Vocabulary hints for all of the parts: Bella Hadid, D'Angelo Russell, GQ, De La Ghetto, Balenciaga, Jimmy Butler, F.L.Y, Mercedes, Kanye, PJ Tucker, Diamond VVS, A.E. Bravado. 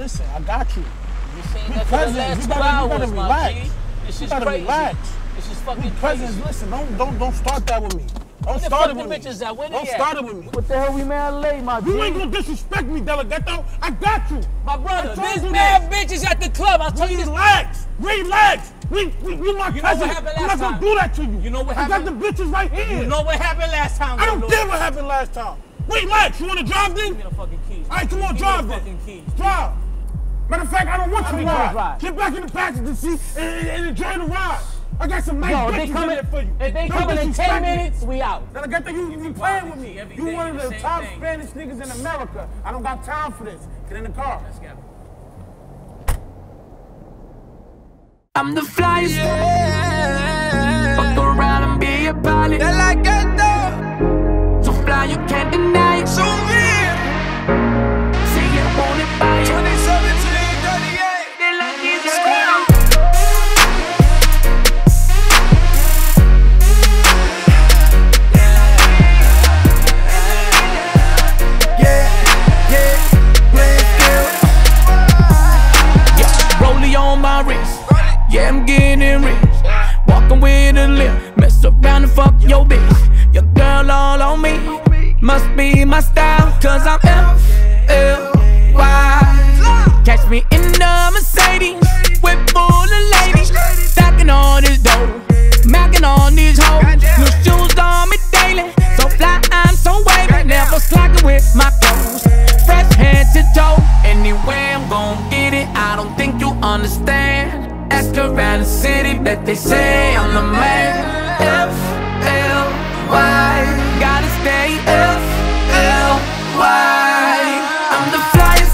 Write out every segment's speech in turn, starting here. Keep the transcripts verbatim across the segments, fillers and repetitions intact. listen, I got you. You seen that for the last two hours, my G. This is crazy. This is fucking crazy. Listen, don't don't don't start that with me. Don't start it with me. Don't start it with me. What the hell we mad late, my dude? You ain't gonna disrespect me, De La Ghetto. I got you. My brother, there's mad bitches at the club. I'll tell you this. Relax. Relax. We, we, we my you cousin. Know what happened last I'm not gonna time. do that to you. You know what happened? I got the bitches right here. You know what happened last time? I don't care what happened last time. Relax. You wanna drive then? Give me the fucking keys. All right, come on, drive then. Drive. Matter of fact, I don't want you to ride. Get back in the passenger seat and, and enjoy the ride. I got some nice bitches in there for you. If they come in ten minutes, we out. Now, I got to you, you be playing with me. You one of the top Spanish niggas in America. I don't got time for this. Get in the car. Let's go. I'm the flyest. Yeah. Fuck around and be a pilot. De La Ghetto. So fly, you can't deny it. So real. Say you want it by twenty-seven. Yeah, I'm getting rich, walking with a limp. Mess around and fuck your bitch. Your girl all on me, must be my style. Cause I'm F L Y. Catch me in the Mercedes, whip full of ladies. Stacking all this dough, macking on these hoes. New shoes on me daily, so fly, I'm so wavy. Never slacking with my clothes, fresh head to toe. Anyway, I'm gon' get it, I don't think you understand. Ask around the city, bet they say I'm the man. F L Y, gotta stay F L Y. I'm the flyest,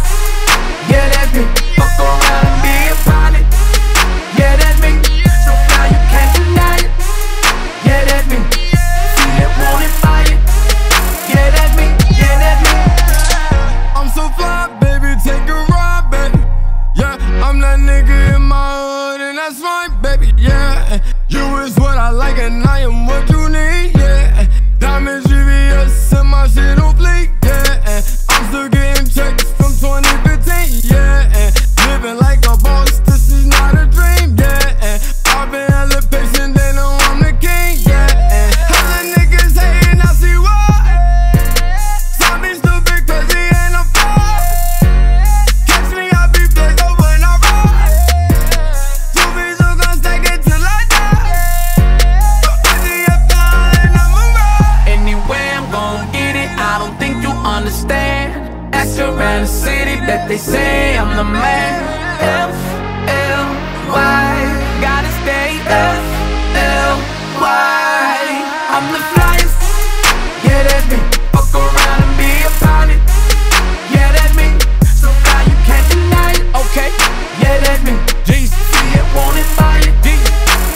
yeah, that's me. Fuck around and be a pilot, yeah, that's me. So fly, you can't deny it, yeah, that's me. See that want it, buy it, yeah, that's me, yeah, that's me. I'm so fly, baby, take a ride, baby. Yeah, I'm that nigga in my hood. That's right, baby, yeah. You is what I like and I am what you need, yeah. Diamond G V S and my shit on fleek, yeah. I'm still getting checks from twenty fifteen, yeah. Living like a boss, this is not a dream, yeah. I've been hella patient, they know I'm the king, yeah. Hella niggas hating, I see why. Some be stupid, crazy, and I'm fly. Catch me, I be blessed up when I ride. Understand? Ask around the city that they say I'm the man. F L Y, gotta stay F L Y. I'm the flyest, yeah, that's me. Fuck around and be a pilot, yeah, that's me. So fly, you can't deny it, okay, yeah, that's me. Jeez, see it, want it, buy it,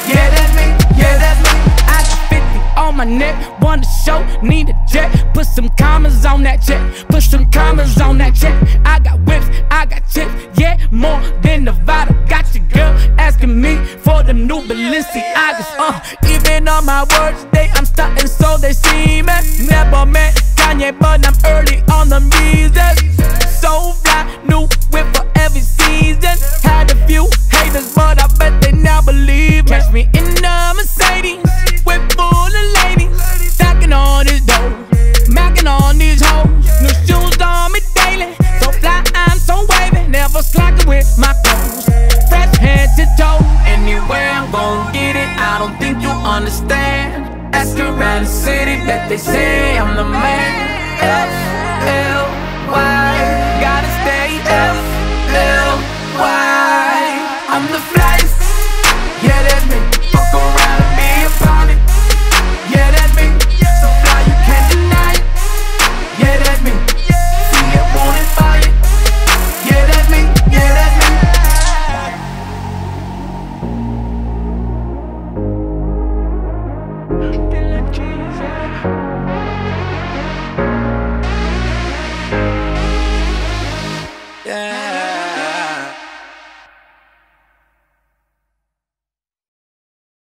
yeah, that's me, yeah, that's me. I got fifty on my neck, wanna show, need a jet. Put some commas on that check, put some commas on that check. I got whips, I got chips, yeah, more than Nevada. Got your girl asking me for the new Balenciagas, uh even on my worst day, I'm starting so they see me. Never met Kanye, but I'm early on the Mercedes. So fly, new whip for every season. Had a few haters, but I bet they now believe me. Catch me in the Mercedes, whip full of ladies. Stacking all this dough, macking on these hoes. New shoes on me daily, so fly, I'm so wavy. Never slacking with my clothes, fresh head to toe. Anywhere I'm gon' get it, I don't think you understand. Ask around the city that they say